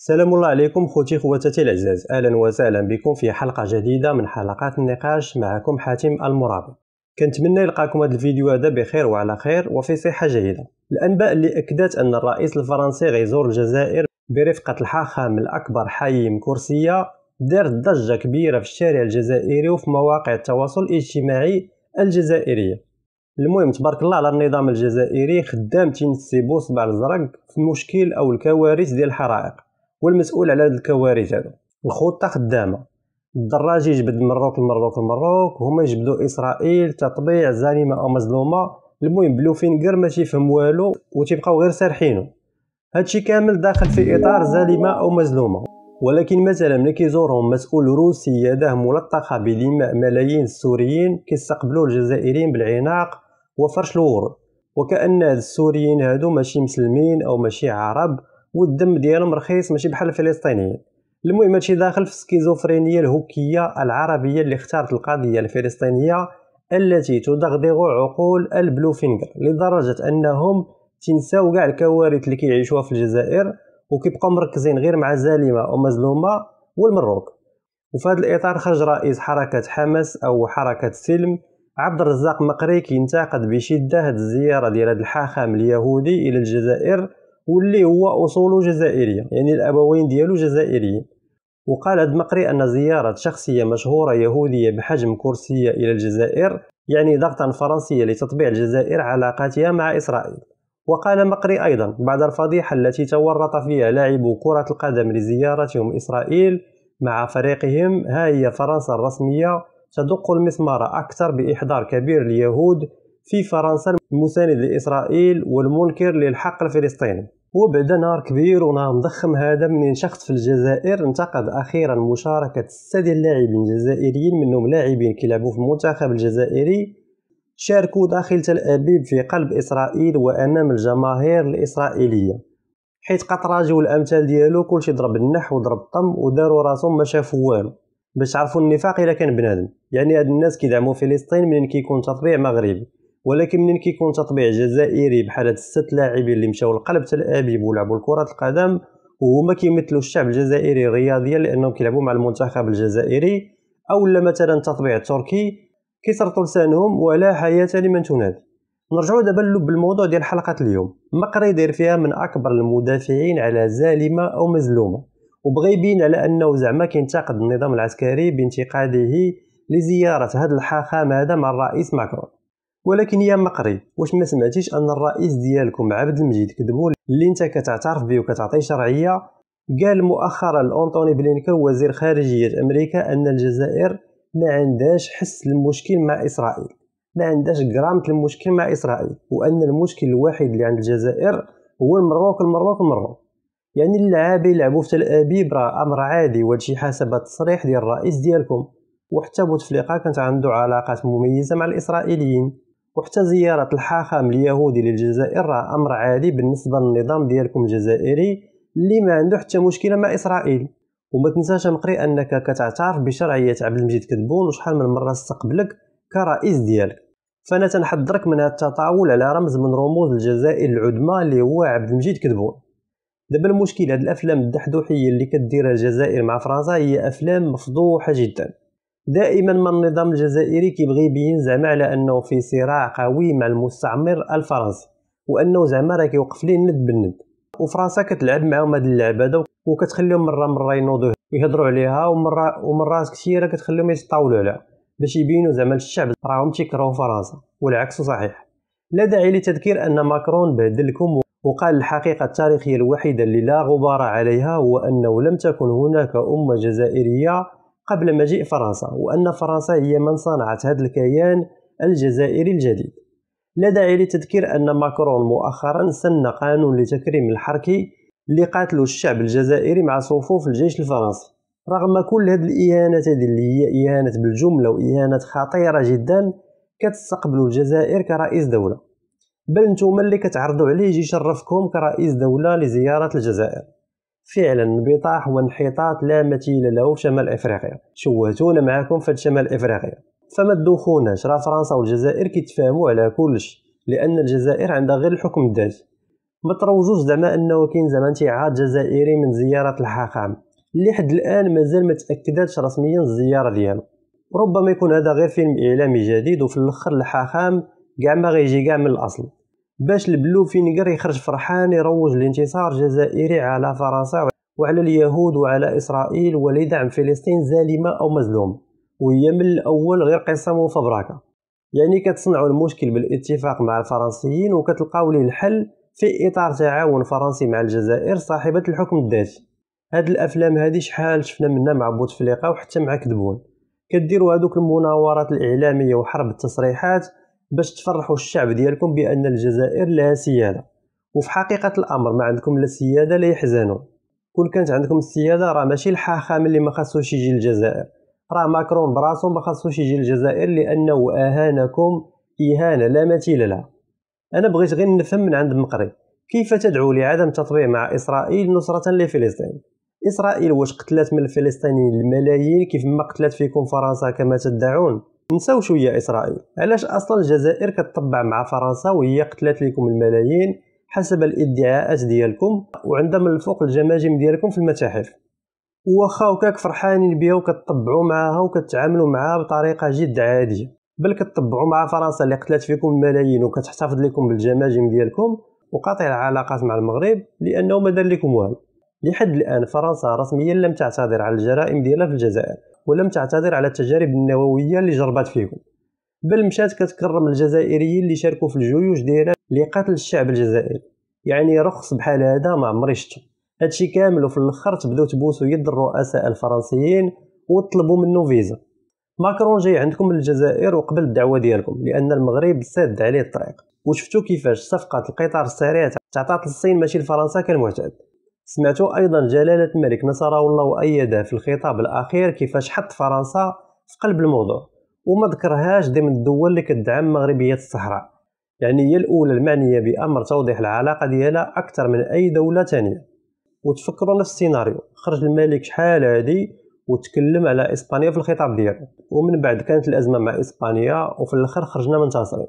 السلام الله عليكم خوتي خواتاتي الأعزاء، أهلا وسهلا بكم في حلقة جديدة من حلقات النقاش. معكم حاتم المرابط. كنتمنى يلقاكم هذا الفيديو هذا بخير وعلى خير وفي صحة جيدة. الأنباء اللي أكدت أن الرئيس الفرنسي غيزور الجزائر برفقة الحاخام الأكبر حايم كرسيا دارت ضجة كبيرة في الشارع الجزائري وفي مواقع التواصل الاجتماعي الجزائرية. المهم تبارك الله على النظام الجزائري خدام تينسيبو صباع الزرق في المشكل أو الكوارث ديال الحرائق، والمسؤول على هاد الكوارث هادو الخطه خدامه، الدراجي يجبد المروك، هما يجبدوا اسرائيل تطبيع زانمه او مظلومه. المهم بلوفينغر ما تيفهم والو وتيبقاو غير سارحينو. هادشي كامل داخل في اطار زانمه او مظلومه، ولكن مثلا ملي كيزورهم مسؤول روسي يداه ملطخه بدماء ملايين السوريين كيستقبلوا الجزائريين بالعناق وفرش الورود، وكأن هاد السوريين هادو ماشي مسلمين او ماشي عرب والدم ديالهم رخيص ماشي بحال الفلسطينيين. المهم هادشي داخل في السكيزوفرينيا الهوكيه العربيه اللي اختارت القضيه الفلسطينيه التي تدغدغ عقول البلوفينغر لدرجه انهم تنساو كاع الكوارث اللي كيعيشوها في الجزائر وكيبقاو مركزين غير مع زالمه او مظلومه والمروك. وفي هذا الاطار خرج رئيس حركه حماس او حركه سلم عبد الرزاق مقري كينتقد بشده هاد الزياره ديال هاد الحاخام اليهودي الى الجزائر واللي هو أصوله جزائرية، يعني الأبوين ديالو جزائريين. وقال هاد مقري أن زيارة شخصية مشهورة يهودية بحجم كرسية إلى الجزائر يعني ضغطا فرنسيا لتطبيع الجزائر علاقاتها مع إسرائيل. وقال مقري أيضا بعد الفضيحة التي تورط فيها لاعبو كرة القدم لزيارتهم إسرائيل مع فريقهم، ها هي فرنسا الرسمية تدق المسمار أكثر بإحضار كبير اليهود في فرنسا المساند لإسرائيل والمنكر للحق الفلسطيني. وبعد نهار كبير ونهار مضخم هذا منين شخص في الجزائر انتقد اخيرا مشاركه 6 ديال اللاعبين الجزائريين، منهم لاعبين كيلعبوا في المنتخب الجزائري شاركوا داخل تل ابيب في قلب اسرائيل وامام الجماهير الاسرائيليه، حيت قطراجي والامثال ديالو كلشي ضرب النح وضرب الطم وداروا راسهم ما شافوا والو باش تعرفوا النفاق الا كان بنادم. يعني هاد الناس كيدعموا فلسطين منين كيكون تطبيع مغربي، ولكن منين كيكون تطبيع جزائري بحال هاد 6 لاعبين اللي مشاو لقلب تل ابيب ولعبوا كرة القدم وهما كيمثلوا الشعب الجزائري رياضيا لانهم كيلعبوا مع المنتخب الجزائري، اولا مثلا تطبيع التركي كيسرطوا لسانهم ولا حياه لمن تنادي. نرجعوا دابا للب الموضوع ديال حلقه اليوم. مقري داير فيها من اكبر المدافعين على زالمه او مظلومه، وبغى يبين على انه زعما كينتقد النظام العسكري بانتقاده لزياره هاد الحاخام هذا مع الرئيس ماكرون. ولكن يا مقري، واش ما سمعتيش ان الرئيس ديالكم عبد المجيد كدبون اللي انت كتعترف به وكتعطيه شرعيه قال مؤخرا لانطوني بلينكا وزير خارجيه امريكا ان الجزائر ما عندهاش حس المشكل مع اسرائيل، ما عندهاش غرامه المشكل مع اسرائيل، وان المشكل الوحيد اللي عند الجزائر هو المروك. يعني اللاعبين يلعبوا في تل ابيب راه امر عادي، وهادشي حسب التصريح ديال الرئيس ديالكم. وحتى بوتفليقة كانت عنده علاقات مميزه مع الاسرائيليين، وحتى زيارة الحاخام اليهودي للجزائر راه أمر عادي بالنسبة للنظام ديالكم الجزائري اللي ما عنده حتى مشكلة مع إسرائيل. وما تنساش مقري أنك كتعترف بشرعية عبد المجيد كدبون وشحال من مرة استقبلك كرئيس ديالك، فأنا تنحضرك من هاد التطاول على رمز من رموز الجزائر العدمى اللي هو عبد المجيد كدبون. دابا المشكل هاد الأفلام الدحدوحية اللي كديرها الجزائر مع فرنسا هي أفلام مفضوحة جدا. دائما ما النظام الجزائري كيبغي يبين زعما على انه في صراع قوي مع المستعمر الفرنسي وانه زعما راه كيوقف ليه الند بالند، وفرنسا كتلعب معاهم هاد اللعب هذا وكتخليهم مره ينوضوا يهضروا عليها ومرات كثيره كتخليهم يتطاولوا عليها باش يبينوا زعما للشعب راهم تيكرهوا فرنسا، والعكس صحيح. لا داعي لتذكير ان ماكرون بهدلكم وقال الحقيقه التاريخيه الوحيده اللي لا غبار عليها هو انه لم تكن هناك امه جزائريه قبل مجيء فرنسا، وأن فرنسا هي من صنعت هذا الكيان الجزائري الجديد. لا داعي لتذكير أن ماكرون مؤخرا سن قانون لتكريم الحركي اللي قاتلوا الشعب الجزائري مع صفوف الجيش الفرنسي، رغم كل هذه الإهانات اللي هي إهانة بالجملة وإهانة خطيرة جدا كتستقبلوا الجزائر كرئيس دولة، بل انتم اللي كتعرضوا عليه يجي يشرفكم كرئيس دولة لزيارة الجزائر. فعلا انبطاح وانحطاط لا مثيل له في شمال افريقيا، شوهتونا معاكم في شمال افريقيا، فما تدوخوناش راه فرنسا والجزائر كيتفاهموا على كلش لان الجزائر عندها غير الحكم الذاتي، ما تروجوش زعما انه كاين زعما انتعاض جزائري من زياره الحاخام اللي حد الان مازال ما تاكدتش رسميا الزياره ديالو، وربما يكون هذا غير فيلم اعلامي جديد، وفي الاخر الحاخام كاع ما غيجي كاع من الاصل باش البلوفينغر يخرج فرحان يروج لانتصار جزائري على فرنسا وعلى اليهود وعلى اسرائيل ولدعم فلسطين زالمه او مظلوم، وهي من الاول غير قصه مفبركه. يعني كتصنعوا المشكل بالاتفاق مع الفرنسيين وكتلقاو ليه الحل في اطار تعاون فرنسي مع الجزائر صاحبه الحكم الذاتي. هاد الافلام هادي شحال شفنا منها مع بوتفليقة وحتى مع كدبون، كديروا هذوك المناورات الاعلاميه وحرب التصريحات باش تفرحوا الشعب ديالكم بان الجزائر لها سياده، وفي حقيقه الامر ما عندكم لا سياده لا يحزنوا. كون كانت عندكم السياده راه ماشي الحاخام اللي ما خاصوش يجي للجزائر، راه ماكرون براسو ما خاصوش يجي للجزائر لانه اهانكم اهانه لا مثيل لها. انا بغيت غير نفهم من عند مقري كيف تدعو لعدم تطبيع مع اسرائيل نصره لفلسطين؟ اسرائيل واش قتلت من الفلسطينيين الملايين كيف ما قتلت فيكم فرنسا كما تدعون؟ نساو شويه اسرائيل، علاش اصلا الجزائر كتطبع مع فرنسا وهي قتلت لكم الملايين حسب الادعاءات ديالكم، وعندها من الفوق الجماجم ديالكم في المتاحف، وخا هكاك فرحانين بها وكتطبعوا معها وكتعاملوا معها بطريقه جد عاديه، بل كتطبعوا مع فرنسا اللي قتلت فيكم الملايين وكتحتفظ لكم بالجماجم ديالكم وقاطع العلاقات مع المغرب لانه ما دار لكم والو. لحد الان فرنسا رسميا لم تعتذر على الجرائم ديالها في الجزائر، ولم تعتذر على التجارب النوويه اللي جربت فيكم، بل مشات كتكرم الجزائريين اللي شاركوا في الجيوش ديالها لقتل الشعب الجزائري. يعني رخص بحال هذا ما عمري شفته. هادشي كامل وفي الاخر تبداو تبوسوا يد الرؤساء الفرنسيين وطلبوا منه فيزا. ماكرون جاي عندكم للجزائر وقبل الدعوه ديالكم لان المغرب سد عليه الطريق، وشفتوا كيفاش صفقه القطار السريع تعطات للصين ماشي لفرنسا كالمعتاد. سمعتوا أيضا جلالة الملك نصره الله وأيده في الخطاب الأخير كيفاش حط فرنسا في قلب الموضوع وما ذكرهاش ضمن الدول اللي كتدعم مغربية الصحراء. يعني هي الأولى المعنية بأمر توضيح العلاقة ديالها أكثر من أي دولة ثانية. وتفكروا نفس السيناريو، خرج الملك شحال هادي وتكلم على إسبانيا في الخطاب ديالو، ومن بعد كانت الأزمة مع إسبانيا وفي الأخر خرجنا منتصرين.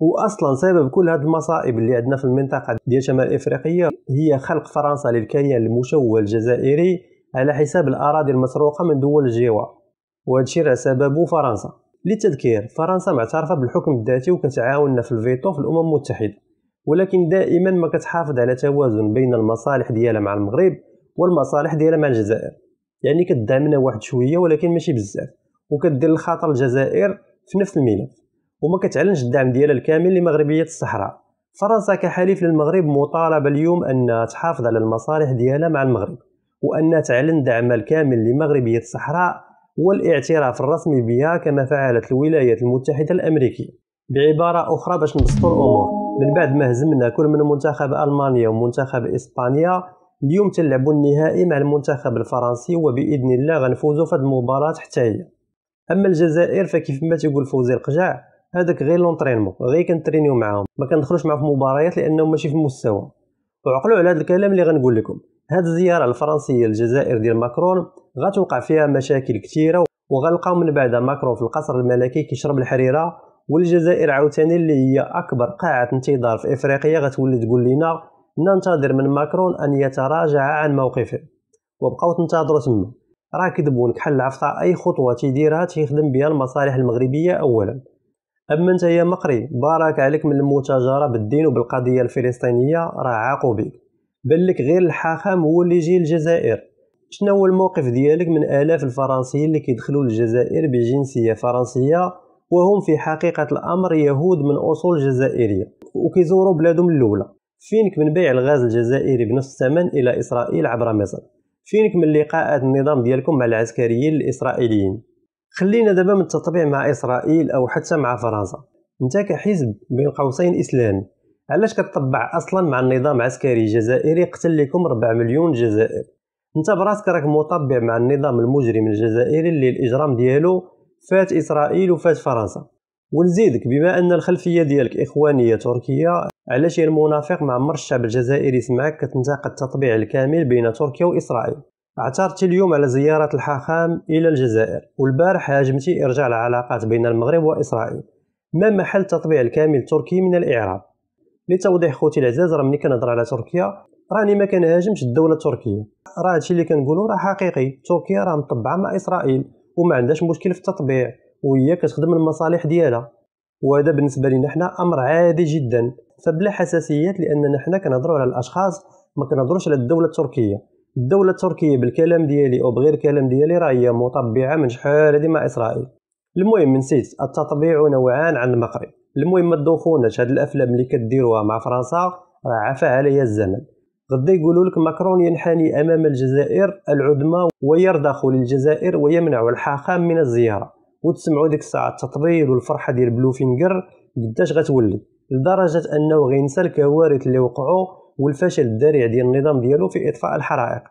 واصلا سبب كل هاد المصائب اللي عندنا في المنطقه ديال شمال افريقيا هي خلق فرنسا للكيان المشوه الجزائري على حساب الاراضي المسروقه من دول الجوار، وهادشي راه سببه فرنسا. للتذكير فرنسا معترفه بالحكم الذاتي وكتعاوننا في الفيتو في الامم المتحده، ولكن دائما ما كتحافظ على توازن بين المصالح ديالها مع المغرب والمصالح ديالها مع الجزائر. يعني كتدعمنا واحد شويه ولكن ماشي بزاف، وكدير الخطر الجزائر في نفس الملف، وما كتعلنش الدعم ديالها الكامل لمغربيه الصحراء. فرنسا كحليف للمغرب مطالبه اليوم ان تحافظ على المصالح ديالها مع المغرب، وان تعلن دعمها الكامل لمغربيه الصحراء والاعتراف الرسمي بها كما فعلت الولايات المتحده الامريكيه. بعباره اخرى باش نبسطوا الامور، من بعد ما هزمنا كل من منتخب المانيا ومنتخب اسبانيا، اليوم تلعبوا النهائي مع المنتخب الفرنسي وباذن الله غنفوزوا في هذه المباراه حتى هي. اما الجزائر فكيف ما تيقول فوزي القجاع، هذاك غير لونطرينمون، غير كنترينيو معاهم، ما كندخلوش معاهم في مباريات لانهم ماشي في المستوى. وعقلوا على هذا الكلام اللي غنقول لكم. هذه الزياره الفرنسيه للجزائر ديال ماكرون غتوقع فيها مشاكل كثيره، وغنلقاو من بعد ماكرون في القصر الملكي كيشرب الحريره، والجزائر عاوتاني اللي هي اكبر قاعه انتظار في افريقيا غتولي تقول لنا ننتظر من ماكرون ان يتراجع عن موقفه. وبقاو تنتظروا تما، راه كدبون كحل العفصه اي خطوه تيديرها تيخدم بها المصالح المغربيه اولا. اما انت يا مقري بارك عليك من المتاجره بالدين وبالقضيه الفلسطينيه، راه عاقو بك، بان لك غير الحاخام هو اللي يجي للجزائر. شنو هو الموقف ديالك من الاف الفرنسيين اللي كيدخلوا للجزائر بجنسيه فرنسيه وهم في حقيقه الامر يهود من اصول جزائريه وكيزوروا بلادهم الاولى؟ فينك من بيع الغاز الجزائري بنفس الثمن الى اسرائيل عبر مصر؟ فينك من لقاءات النظام ديالكم مع العسكريين الاسرائيليين؟ خلينا دابا من التطبيع مع اسرائيل او حتى مع فرنسا. انت كحزب بين قوسين اسلامي، علاش كتطبع اصلا مع النظام عسكري جزائري قتل لكم 4 مليون جزائر؟ انت براسك راك مطبع مع النظام المجرم الجزائري اللي الاجرام ديالو فات اسرائيل وفات فرنسا. ونزيدك بما ان الخلفيه ديالك اخوانيه تركيه، علاش يا المنافق ما عمر الشعب الجزائري سمعك كتنتقد التطبيع الكامل بين تركيا واسرائيل؟ اعترضتي اليوم على زيارة الحاخام إلى الجزائر، والبارح هاجمتي إرجاع العلاقات بين المغرب وإسرائيل. ما محل تطبيع الكامل التركي من الإعراب؟ لتوضيح خوتي العزاز، راه ملي كنهضر على تركيا راني ما كنهاجمش الدوله التركيه، راه هادشي اللي كنقولوا راه حقيقي. تركيا راه مطبعه مع اسرائيل وما عندهاش مشكل في التطبيع، وهي كتخدم المصالح ديالها، وهذا بالنسبه لنا حنا امر عادي جدا. فبلا حساسيات، لاننا حنا كنهضروا على الاشخاص ما كنهضروش على الدوله التركيه. الدوله التركيه بالكلام ديالي او بغير الكلام ديالي راه هي مطبعه من شحال هذه مع اسرائيل. المهم نسيت، التطبيع نوعان عند المقري. المهم ما تدوخوناش، هاد الافلام اللي كديروها مع فرنسا راه عفا عليها الزمن. غدا يقولوا لك ماكرون ينحني امام الجزائر العدمى ويرضخ للجزائر ويمنع الحاقان من الزياره، وتسمعوا ديك الساعه التطبيل والفرحه ديال بلوفينغر قداش غتولي، لدرجه انه غينسى الكوارث اللي وقعوا والفشل الذريع ديال النظام ديالو في اطفاء الحرائق.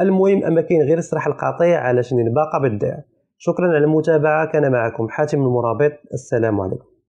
المهم اما كاين غير السرح القطيع على شنو الباقه بالداع. شكرا على المتابعه، كان معكم حاتم المرابط، السلام عليكم.